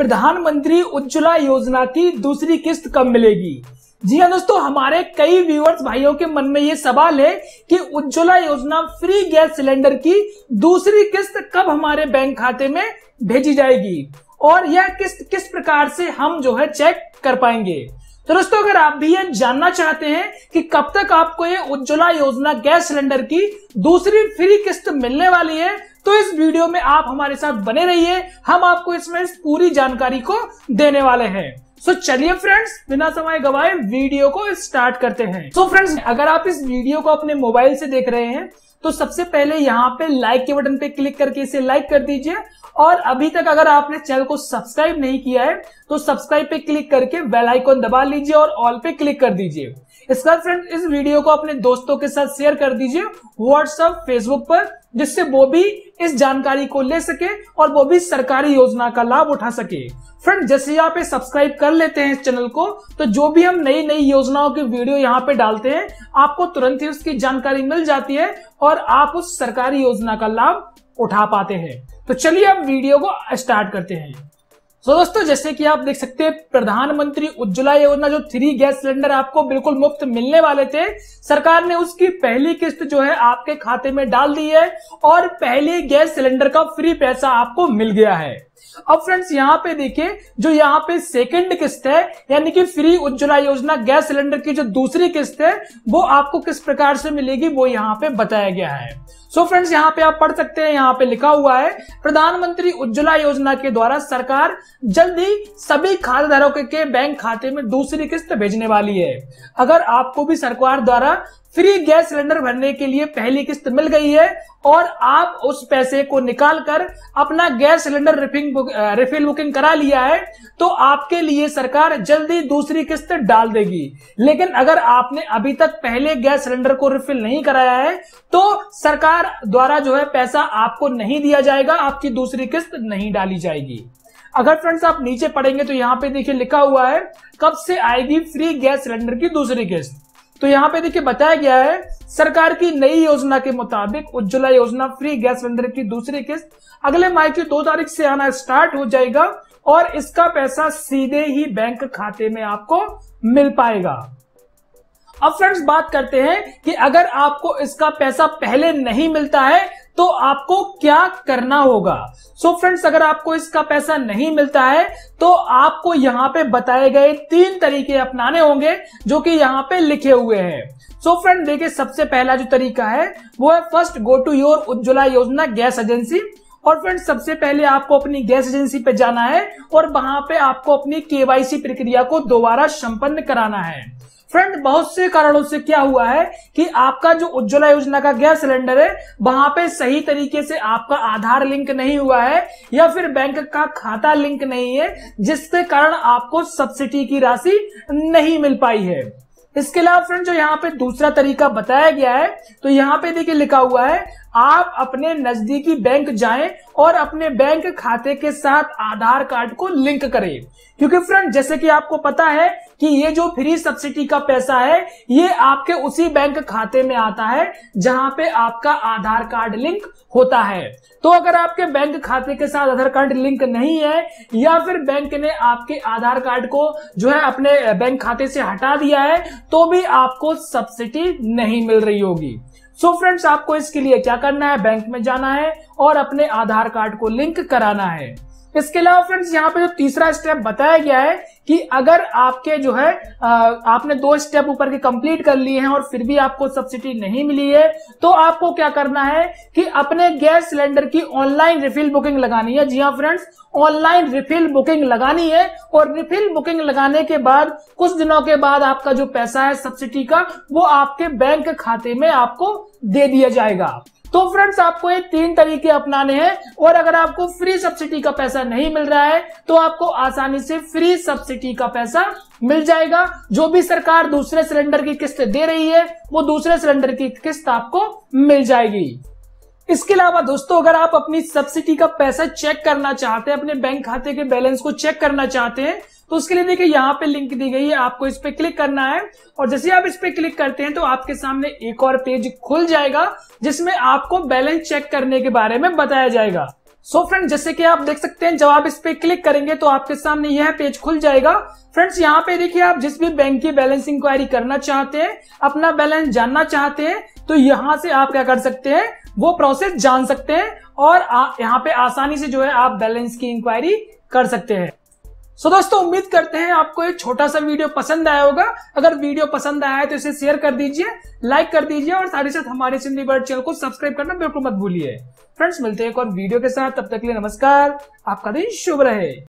प्रधानमंत्री उज्ज्वला योजना की दूसरी किस्त कब मिलेगी। जी हाँ दोस्तों, हमारे कई व्यूअर्स भाइयों के मन में ये सवाल है कि उज्ज्वला योजना फ्री गैस सिलेंडर की दूसरी किस्त कब हमारे बैंक खाते में भेजी जाएगी और यह किस्त किस प्रकार से हम जो है चेक कर पाएंगे। तो दोस्तों अगर आप भी यह जानना चाहते हैं कि कब तक आपको ये उज्ज्वला योजना गैस सिलेंडर की दूसरी फ्री किस्त मिलने वाली है तो इस वीडियो में आप हमारे साथ बने रहिए, हम आपको इसमें इस पूरी जानकारी को देने वाले हैं। सो चलिए फ्रेंड्स, बिना समय गवाए वीडियो को स्टार्ट करते हैं। सो फ्रेंड्स, अगर आप इस वीडियो को अपने मोबाइल से देख रहे हैं तो सबसे पहले यहाँ पे लाइक के बटन पे क्लिक करके इसे लाइक कर दीजिए और अभी तक अगर आपने चैनल को सब्सक्राइब नहीं किया है तो सब्सक्राइब पे क्लिक करके बेल आइकॉन दबा लीजिए और ऑल पे क्लिक कर दीजिए। इसका फ्रेंड इस वीडियो को अपने दोस्तों के साथ शेयर कर दीजिए व्हाट्सएप फेसबुक पर, जिससे वो भी इस जानकारी को ले सके और वो भी सरकारी योजना का लाभ उठा सके। फ्रेंड जैसे आप ये सब्सक्राइब कर लेते हैं इस चैनल को तो जो भी हम नई नई योजनाओं की वीडियो यहाँ पे डालते हैं आपको तुरंत ही उसकी जानकारी मिल जाती है और आप उस सरकारी योजना का लाभ उठा पाते हैं। तो चलिए अब वीडियो को स्टार्ट करते हैं। तो दोस्तों जैसे कि आप देख सकते हैं, प्रधानमंत्री उज्ज्वला योजना जो 3 गैस सिलेंडर आपको बिल्कुल मुफ्त मिलने वाले थे, सरकार ने उसकी पहली किस्त जो है आपके खाते में डाल दी है और पहले गैस सिलेंडर का फ्री पैसा आपको मिल गया है। अब फ्रेंड्स यहाँ पे देखिए, जो यहाँ पे सेकंड किस्त है यानी कि free Ujjwala Yojana gas cylinder की जो दूसरी किस्त है वो आपको किस प्रकार से मिलेगी वो यहाँ पे बताया गया है। सो फ्रेंड्स यहाँ पे आप पढ़ सकते हैं, यहाँ पे लिखा हुआ है प्रधानमंत्री उज्ज्वला योजना के द्वारा सरकार जल्द ही सभी खातेधारकों के बैंक खाते में दूसरी किस्त भेजने वाली है। अगर आपको भी सरकार द्वारा फ्री गैस सिलेंडर भरने के लिए पहली किस्त मिल गई है और आप उस पैसे को निकालकर अपना गैस सिलेंडर रिफिल बुकिंग करा लिया है तो आपके लिए सरकार जल्दी दूसरी किस्त डाल देगी। लेकिन अगर आपने अभी तक पहले गैस सिलेंडर को रिफिल नहीं कराया है तो सरकार द्वारा जो है पैसा आपको नहीं दिया जाएगा, आपकी दूसरी किस्त नहीं डाली जाएगी। अगर फ्रेंड्स आप नीचे पढ़ेंगे तो यहाँ पे देखिए लिखा हुआ है कब से आएगी फ्री गैस सिलेंडर की दूसरी किस्त। तो यहाँ पे देखिए बताया गया है सरकार की नई योजना के मुताबिक उज्ज्वला योजना फ्री गैस सिलेंडर की दूसरी किस्त अगले माह की 2 तारीख से आना स्टार्ट हो जाएगा और इसका पैसा सीधे ही बैंक खाते में आपको मिल पाएगा। अब फ्रेंड्स बात करते हैं कि अगर आपको इसका पैसा पहले नहीं मिलता है तो आपको क्या करना होगा। सो फ्रेंड्स अगर आपको इसका पैसा नहीं मिलता है तो आपको यहाँ पे बताए गए 3 तरीके अपनाने होंगे जो कि यहाँ पे लिखे हुए हैं। सो फ्रेंड देखिए, सबसे पहला जो तरीका है वो है first go to your Ujjwala Yojana gas agency. और फ्रेंड्स सबसे पहले आपको अपनी गैस एजेंसी पे जाना है और वहां पे आपको अपनी केवाईसी प्रक्रिया को दोबारा संपन्न कराना है। फ्रेंड बहुत से कारणों से क्या हुआ है कि आपका जो उज्ज्वला योजना का गैस सिलेंडर है वहां पे सही तरीके से आपका आधार लिंक नहीं हुआ है या फिर बैंक का खाता लिंक नहीं है, जिसके कारण आपको सब्सिडी की राशि नहीं मिल पाई है। इसके अलावा फ्रेंड जो यहाँ पे दूसरा तरीका बताया गया है तो यहाँ पे देखिए लिखा हुआ है आप अपने नजदीकी बैंक जाएं और अपने बैंक खाते के साथ आधार कार्ड को लिंक करें, क्योंकि फ्रेंड जैसे कि आपको पता है कि ये जो फ्री सब्सिडी का पैसा है ये आपके उसी बैंक खाते में आता है जहां पे आपका आधार कार्ड लिंक होता है। तो अगर आपके बैंक खाते के साथ आधार कार्ड लिंक नहीं है या फिर बैंक ने आपके आधार कार्ड को जो है अपने बैंक खाते से हटा दिया है तो भी आपको सब्सिडी नहीं मिल रही होगी। सो फ्रेंड्स आपको इसके लिए क्या करना है, बैंक में जाना है और अपने आधार कार्ड को लिंक कराना है। इसके अलावा फ्रेंड्स यहाँ पे जो तीसरा स्टेप बताया गया है कि अगर आपके जो है आपने 2 स्टेप ऊपर के कंप्लीट कर लिए हैं और फिर भी आपको सब्सिडी नहीं मिली है तो आपको क्या करना है कि अपने गैस सिलेंडर की ऑनलाइन रिफिल बुकिंग लगानी है। जी हाँ फ्रेंड्स, ऑनलाइन रिफिल बुकिंग लगानी है और रिफिल बुकिंग लगाने के बाद कुछ दिनों के बाद आपका जो पैसा है सब्सिडी का वो आपके बैंक खाते में आपको दे दिया जाएगा। तो फ्रेंड्स आपको ये 3 तरीके अपनाने हैं और अगर आपको फ्री सब्सिडी का पैसा नहीं मिल रहा है तो आपको आसानी से फ्री सब्सिडी का पैसा मिल जाएगा। जो भी सरकार दूसरे सिलेंडर की किस्त दे रही है वो दूसरे सिलेंडर की किस्त आपको मिल जाएगी। इसके अलावा दोस्तों अगर आप अपनी सब्सिडी का पैसा चेक करना चाहते हैं, अपने बैंक खाते के बैलेंस को चेक करना चाहते हैं तो उसके लिए देखिए यहाँ पे लिंक दी गई है, आपको इस पे क्लिक करना है और जैसे आप इस पे क्लिक करते हैं तो आपके सामने एक और पेज खुल जाएगा जिसमें आपको बैलेंस चेक करने के बारे में बताया जाएगा। सो फ्रेंड्स जैसे कि आप देख सकते हैं, जब आप इस पे क्लिक करेंगे तो आपके सामने यह पेज खुल जाएगा। फ्रेंड्स यहाँ पे देखिए, आप जिस भी बैंक की बैलेंस इंक्वायरी करना चाहते हैं, अपना बैलेंस जानना चाहते हैं, तो यहाँ से आप क्या कर सकते हैं, वो प्रोसेस जान सकते हैं और यहाँ पे आसानी से जो है आप बैलेंस की इंक्वायरी कर सकते हैं। सो दोस्तों उम्मीद करते हैं आपको एक छोटा सा वीडियो पसंद आया होगा। अगर वीडियो पसंद आया है तो इसे शेयर कर दीजिए, लाइक कर दीजिए और साथ ही साथ हमारे सिंधी वर्ल्ड चैनल को सब्सक्राइब करना बिल्कुल मत भूलिए। फ्रेंड्स मिलते हैं एक और वीडियो के साथ, तब तक के लिए नमस्कार, आपका दिन शुभ रहे।